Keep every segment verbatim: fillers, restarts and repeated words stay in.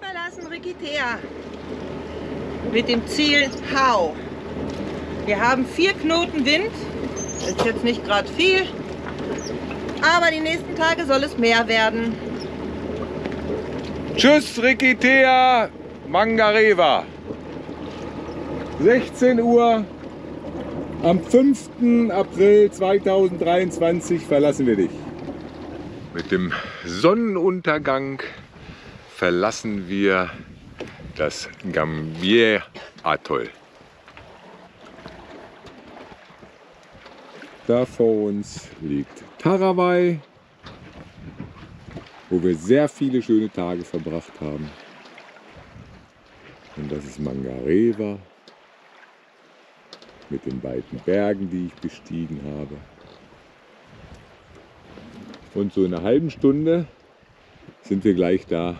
verlassen Rikitea mit dem Ziel Hao. Wir haben vier Knoten Wind, das ist jetzt nicht gerade viel, aber die nächsten Tage soll es mehr werden. Tschüss Rikitea, Mangareva. sechzehn Uhr am fünften April zweitausenddreiundzwanzig verlassen wir dich. Mit dem Sonnenuntergang verlassen wir das Gambier-Atoll. Da vor uns liegt Tarawai, wo wir sehr viele schöne Tage verbracht haben. Und das ist Mangareva mit den beiden Bergen, die ich bestiegen habe. Und so in einer halben Stunde sind wir gleich da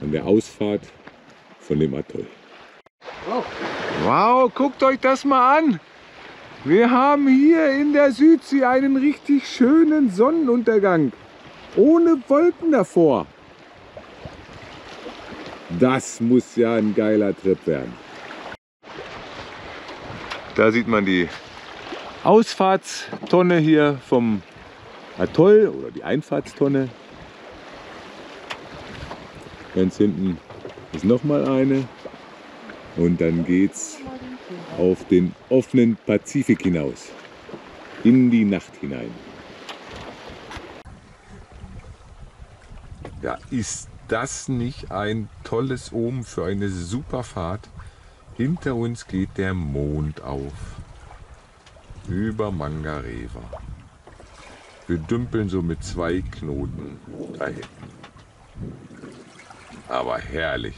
an der Ausfahrt von dem Atoll. Wow, wow, guckt euch das mal an! Wir haben hier in der Südsee einen richtig schönen Sonnenuntergang. Ohne Wolken davor. Das muss ja ein geiler Trip werden. Da sieht man die Ausfahrtstonne hier vom Atoll oder die Einfahrtstonne. Ganz hinten ist nochmal eine. Und dann geht's auf den offenen Pazifik hinaus, in die Nacht hinein. Ja, ist das nicht ein tolles Omen für eine super Fahrt? Hinter uns geht der Mond auf, über Mangareva. Wir dümpeln so mit zwei Knoten dahin. Aber herrlich.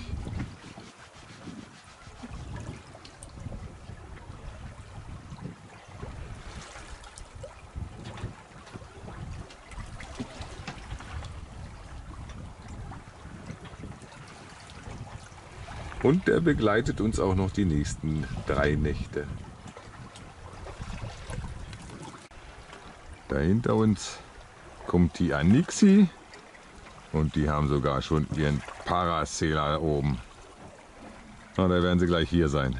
Und er begleitet uns auch noch die nächsten drei Nächte. Da hinter uns kommt die Anixi und die haben sogar schon ihren Parasailer oben. Na, da werden sie gleich hier sein.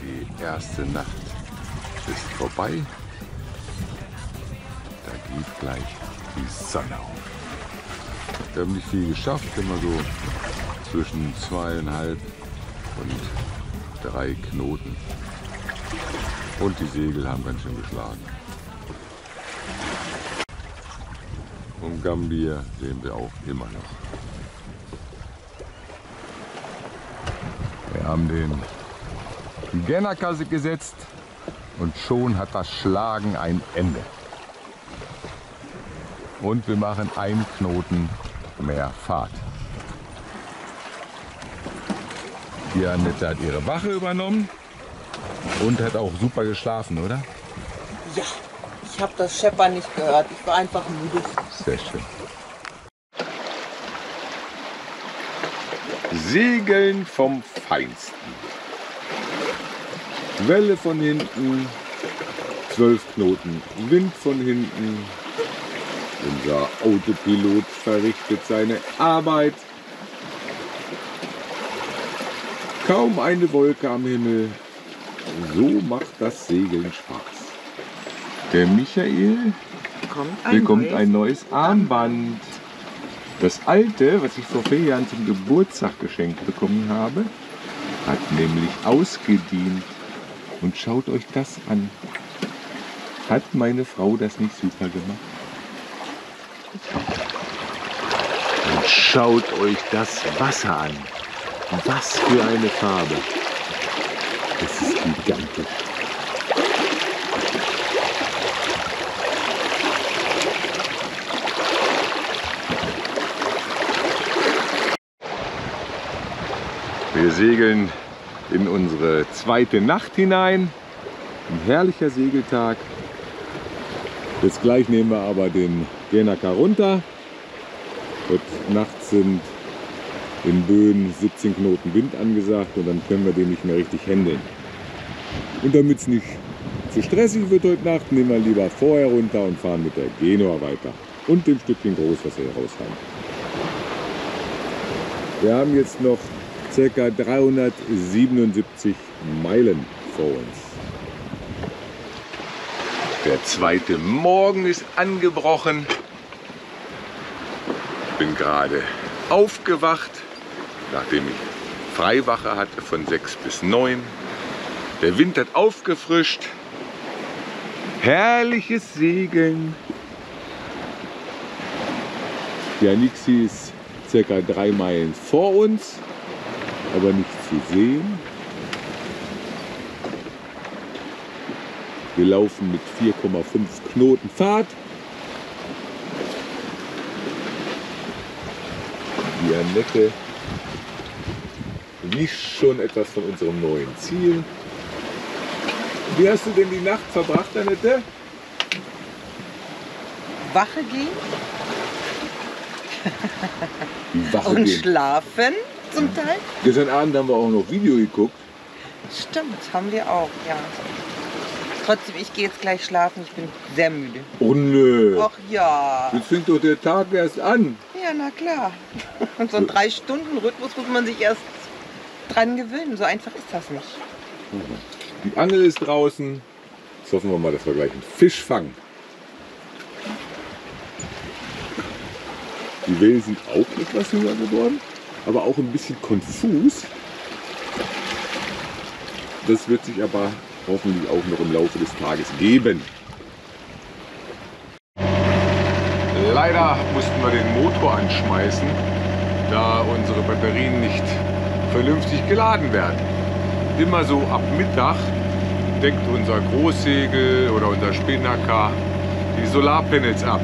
Die erste Nacht ist vorbei. Da geht gleich die Sonne auf. Wir haben nicht viel geschafft, immer so zwischen zweieinhalb und drei Knoten. Und die Segel haben ganz schön geschlagen. Und Gambier sehen wir auch immer noch. Wir haben den Gennaker gesetzt und schon hat das Schlagen ein Ende. Und wir machen einen Knoten mehr Fahrt. Die Annette hat ihre Wache übernommen und hat auch super geschlafen, oder? Ja. Ich habe das Scheppern nicht gehört, ich war einfach müde. Sehr schön. Segeln vom Feinsten. Welle von hinten, zwölf Knoten Wind von hinten. Unser Autopilot verrichtet seine Arbeit. Kaum eine Wolke am Himmel. So macht das Segeln Spaß. Der Michael kommt ein bekommt neues ein neues Armband. Das alte, was ich vor vier Jahren zum Geburtstag geschenkt bekommen habe, hat nämlich ausgedient. Und schaut euch das an. Hat meine Frau das nicht super gemacht? Und schaut euch das Wasser an. Was für eine Farbe. Das ist gigantisch. Wir segeln in unsere zweite Nacht hinein. Ein herrlicher Segeltag. Jetzt gleich nehmen wir aber den Gennaker runter. Heute Nacht sind in Böen siebzehn Knoten Wind angesagt und dann können wir den nicht mehr richtig händeln. Und damit es nicht zu stressig wird heute Nacht, nehmen wir lieber vorher runter und fahren mit der Genua weiter. Und dem Stückchen groß, was wir hier raus haben. Wir haben jetzt noch ca. dreihundertsiebenundsiebzig Meilen vor uns. Der zweite Morgen ist angebrochen. Ich bin gerade aufgewacht, nachdem ich Freiwache hatte von sechs bis neun. Der Wind hat aufgefrischt. Herrliches Segeln. Sy Anixi ist ca. drei Meilen vor uns, aber nicht zu sehen. Wir laufen mit vier Komma fünf Knoten Fahrt. Die Annette liest schon etwas von unserem neuen Ziel. Wie hast du denn die Nacht verbracht, Annette? Wache gehen. Wache und gehen. Schlafen zum Teil. Gestern Abend haben wir auch noch Video geguckt. Stimmt, haben wir auch, ja. Trotzdem, ich gehe jetzt gleich schlafen, ich bin sehr müde. Oh nö. Ach ja. Jetzt fängt doch der Tag erst an. Ja, na klar. Und so einen drei Stunden Rhythmus muss man sich erst dran gewöhnen. So einfach ist das nicht. Die Angel ist draußen. Jetzt hoffen wir mal, dass wir gleich einen Fisch fangen. Die Wellen sind auch etwas höher geworden, aber auch ein bisschen konfus. Das wird sich aber hoffentlich auch noch im Laufe des Tages geben. Leider mussten wir den Motor anschmeißen, da unsere Batterien nicht vernünftig geladen werden. Immer so ab Mittag deckt unser Großsegel oder unser Spinnaker die Solarpanels ab.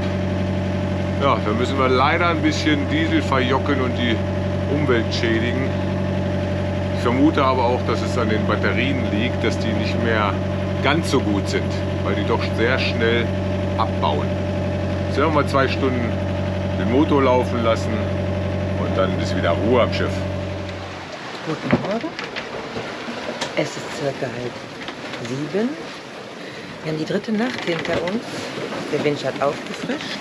Ja, da müssen wir leider ein bisschen Diesel verjocken und die Umwelt schädigen. Ich vermute aber auch, dass es an den Batterien liegt, dass die nicht mehr ganz so gut sind, weil die doch sehr schnell abbauen. Jetzt haben wir zwei Stunden den Motor laufen lassen und dann ist wieder Ruhe am Schiff. Guten Morgen. Es ist circa halb sieben. Wir haben die dritte Nacht hinter uns. Der Wind hat aufgefrischt.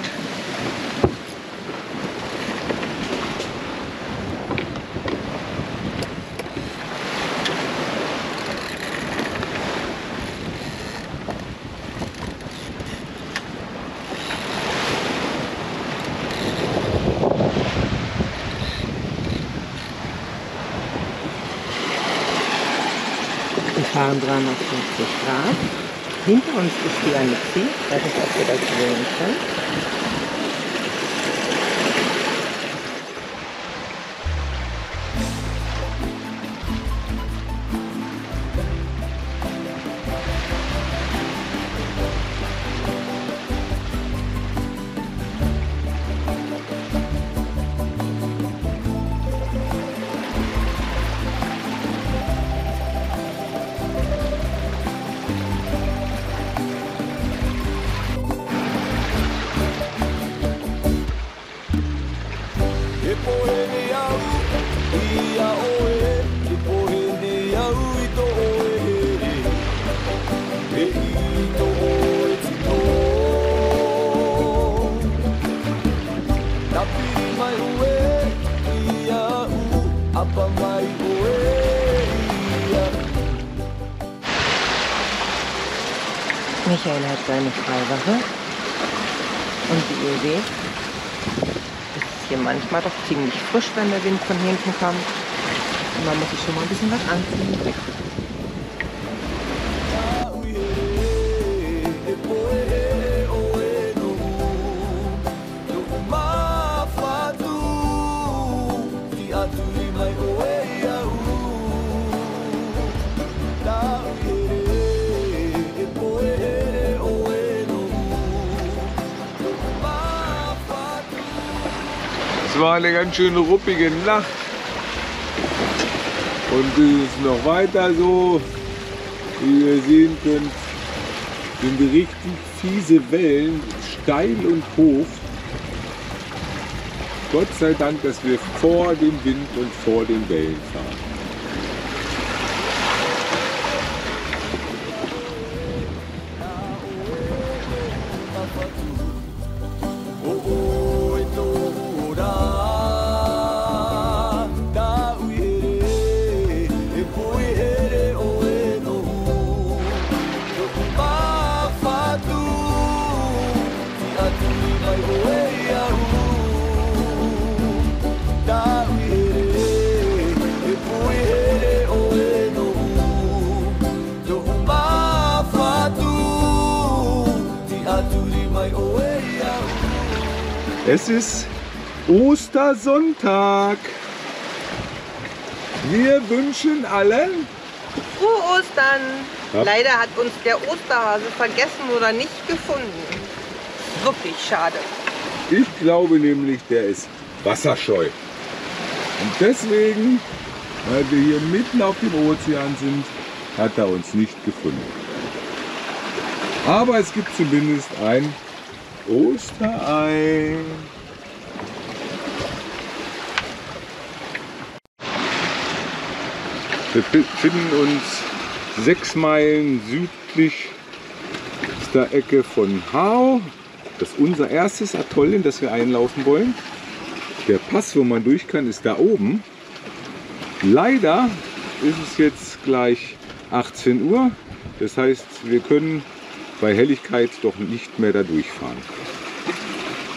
dreihundertfünfzig Grad. Hinter uns ist die Anixi. Ich weiß nicht, ob wir das sehen können. Michael hat seine Freiwache und wie ihr seht, ist es hier manchmal doch ziemlich frisch, wenn der Wind von hinten kommt. Und man muss sich schon mal ein bisschen was anziehen. War eine ganz schöne ruppige Nacht. Und es ist noch weiter so. Wie ihr sehen könnt, sind richtig fiese Wellen, steil und hoch. Gott sei Dank, dass wir vor dem Wind und vor den Wellen fahren. Es ist Ostersonntag. Wir wünschen allen frohe Ostern. Ja. Leider hat uns der Osterhase vergessen oder nicht gefunden. Wirklich schade. Ich glaube nämlich, der ist wasserscheu. Und deswegen, weil wir hier mitten auf dem Ozean sind, hat er uns nicht gefunden. Aber es gibt zumindest ein Osterei. Wir befinden uns sechs Meilen südlich der Ecke von Hao. Das ist unser erstes Atoll, in das wir einlaufen wollen. Der Pass, wo man durch kann, ist da oben. Leider ist es jetzt gleich achtzehn Uhr. Das heißt, wir können bei Helligkeit doch nicht mehr da durchfahren.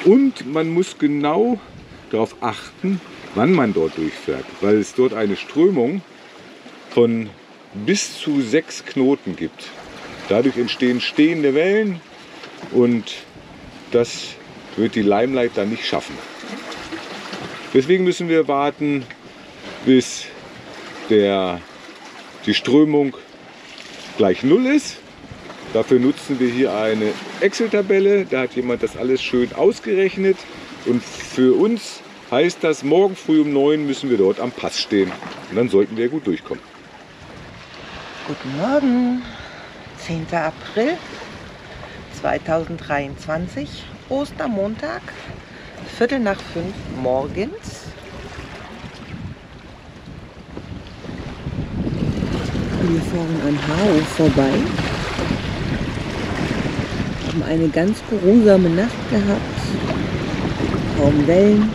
Und man muss genau darauf achten, wann man dort durchfährt, weil es dort eine Strömung von bis zu sechs Knoten gibt. Dadurch entstehen stehende Wellen und das wird die Limelight dann nicht schaffen. Deswegen müssen wir warten, bis der, die Strömung gleich null ist. Dafür nutzen wir hier eine Excel-Tabelle, da hat jemand das alles schön ausgerechnet und für uns heißt das, morgen früh um neun müssen wir dort am Pass stehen und dann sollten wir gut durchkommen. Guten Morgen, zehnter April zweitausenddreiundzwanzig, Ostermontag, Viertel nach fünf morgens. Wir fahren an Hao vorbei. Haben eine ganz geruhsame Nacht gehabt, kaum Wellen.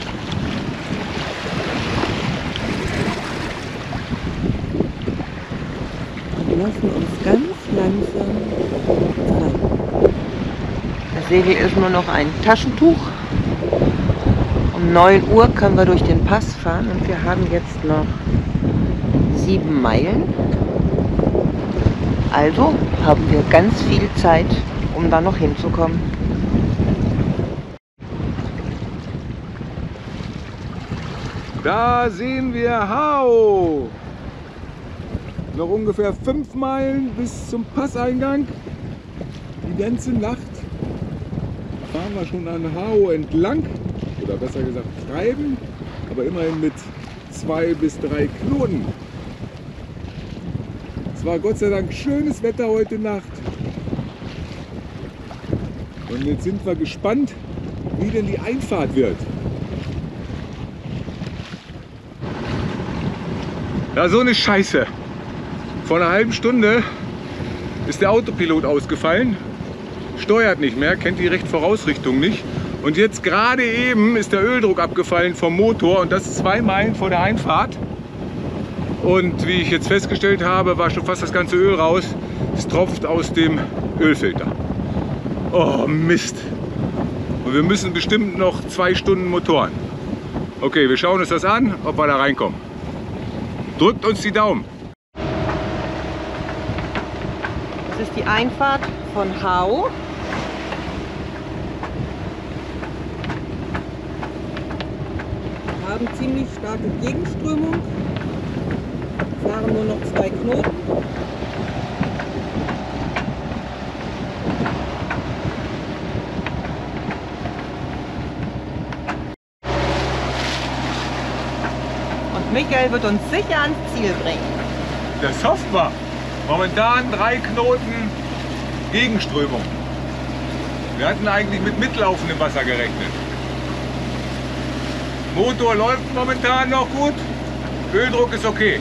Und lassen uns ganz langsam rein. Das Segel ist nur noch ein Taschentuch. Um neun Uhr können wir durch den Pass fahren und wir haben jetzt noch sieben Meilen. Also haben wir ganz viel Zeit, um da noch hinzukommen. Da sehen wir Hao. Noch ungefähr fünf Meilen bis zum Passeingang. Die ganze Nacht fahren wir schon an Hao entlang, oder besser gesagt treiben, aber immerhin mit zwei bis drei Knoten. Es war Gott sei Dank schönes Wetter heute Nacht. Und jetzt sind wir gespannt, wie denn die Einfahrt wird. Ja, so eine Scheiße. Vor einer halben Stunde ist der Autopilot ausgefallen, steuert nicht mehr, kennt die rechte Vorausrichtung nicht. Und jetzt gerade eben ist der Öldruck abgefallen vom Motor und das zwei Meilen vor der Einfahrt. Und wie ich jetzt festgestellt habe, war schon fast das ganze Öl raus. Es tropft aus dem Ölfilter. Oh Mist! Und wir müssen bestimmt noch zwei Stunden motoren. Okay, wir schauen uns das an, ob wir da reinkommen. Drückt uns die Daumen! Das ist die Einfahrt von Hao. Wir haben ziemlich starke Gegenströmung. Wir fahren nur noch zwei Knoten. Michael wird uns sicher ans Ziel bringen. Das hofft man. Momentan drei Knoten Gegenströmung. Wir hatten eigentlich mit mitlaufendem Wasser gerechnet. Motor läuft momentan noch gut. Öldruck ist okay.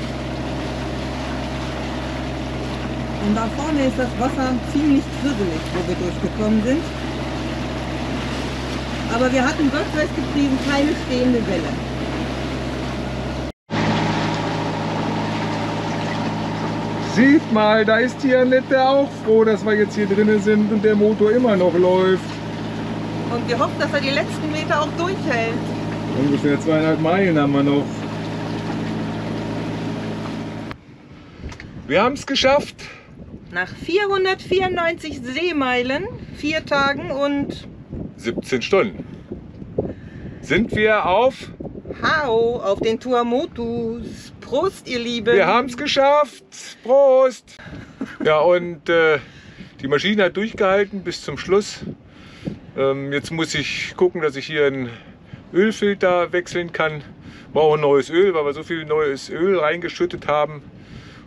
Und da vorne ist das Wasser ziemlich kribbelig, wo wir durchgekommen sind. Aber wir hatten rückwärts getrieben, keine stehende Welle. Sieht mal, da ist die Annette auch froh, dass wir jetzt hier drinnen sind und der Motor immer noch läuft. Und wir hoffen, dass er die letzten Meter auch durchhält. Ungefähr zweieinhalb Meilen haben wir noch. Wir haben es geschafft. Nach vierhundertvierundneunzig Seemeilen, vier Tagen und siebzehn Stunden sind wir auf Hao, auf den Tuamotus. Prost, ihr Lieben! Wir haben es geschafft! Prost! Ja, und äh, die Maschine hat durchgehalten bis zum Schluss. Ähm, jetzt muss ich gucken, dass ich hier einen Ölfilter wechseln kann. Brauche neues Öl, weil wir so viel neues Öl reingeschüttet haben.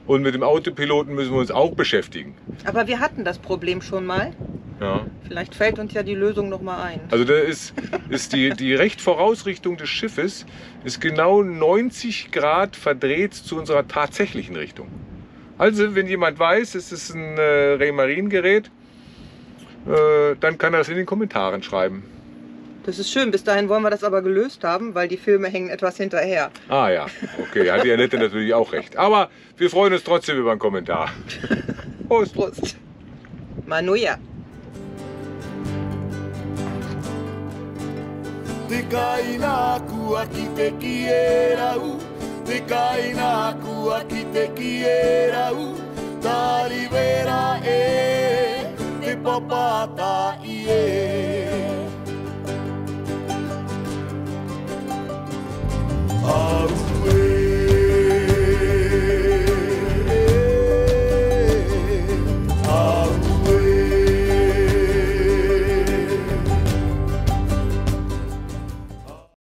Und mit dem Autopiloten müssen wir uns auch beschäftigen. Aber wir hatten das Problem schon mal. Ja. Vielleicht fällt uns ja die Lösung noch mal ein. Also da ist, ist die, die Rechtvorausrichtung des Schiffes ist genau neunzig Grad verdreht zu unserer tatsächlichen Richtung. Also wenn jemand weiß, es ist ein äh, Remaringerät, äh, dann kann er das in den Kommentaren schreiben. Das ist schön, bis dahin wollen wir das aber gelöst haben, weil die Filme hängen etwas hinterher. Ah ja, okay, hat die Annette natürlich auch recht. Aber wir freuen uns trotzdem über einen Kommentar. Prost! Prost! Manuja! Te cae na aquí te quiera, te cae na aquí te quiera, ta ribera, te papata, ie.